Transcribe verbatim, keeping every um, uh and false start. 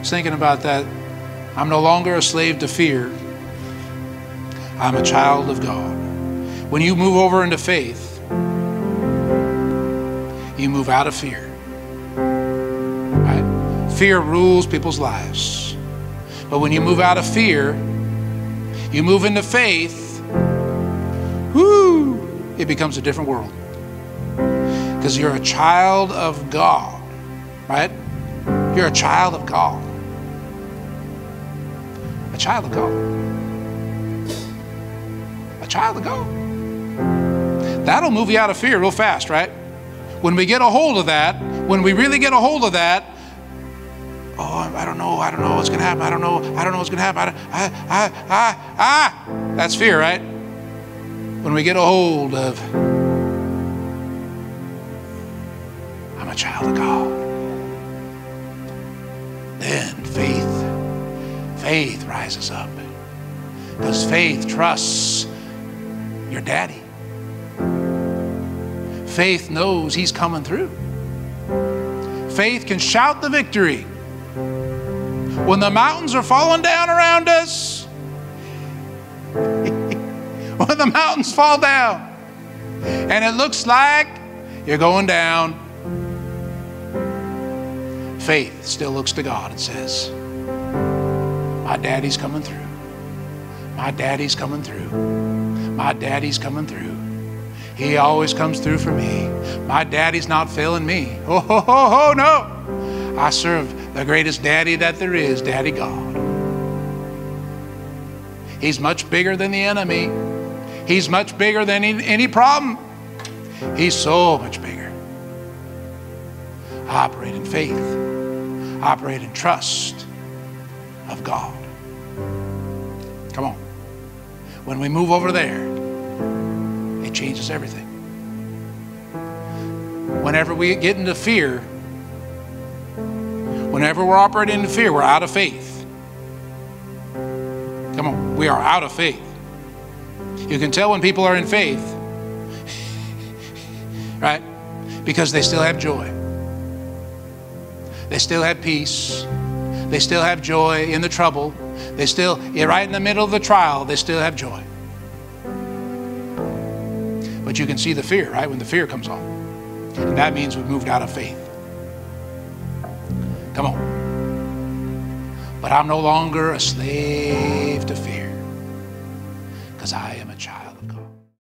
I was thinking about that. I'm no longer a slave to fear. I'm a child of God. When you move over into faith, you move out of fear. Right? Fear rules people's lives. But when you move out of fear, you move into faith, whoo, it becomes a different world. Because you're a child of God, right? You're a child of God. A child of God. A child of God. That'll move you out of fear real fast, right? When we get a hold of that, when we really get a hold of that, oh, I don't know, I don't know what's gonna happen, I don't know, I don't know what's gonna happen, I, don't, I, I, I, ah, that's fear, right? When we get a hold of, I'm a child of God, then faith, faith rises up, because faith trusts your daddy. Faith knows he's coming through. Faith can shout the victory. When the mountains are falling down around us, when the mountains fall down, and it looks like you're going down, faith still looks to God and says, my daddy's coming through. My daddy's coming through. My daddy's coming through. He always comes through for me. My daddy's not failing me. Oh, ho, ho, ho, no. I serve the greatest daddy that there is, Daddy God. He's much bigger than the enemy. He's much bigger than any, any problem. He's so much bigger. I operate in faith. I operate in trust of God. Come on. When we move over there, it changes everything. Whenever we get into fear, whenever we're operating in fear, we're out of faith. Come on, we are out of faith. You can tell when people are in faith, right? Because they still have joy. They still have peace. They still have joy in the trouble. They still, right in the middle of the trial, they still have joy. But you can see the fear, right? When the fear comes on. And that means we've moved out of faith. Come on. But I'm no longer a slave to fear, because I am a child.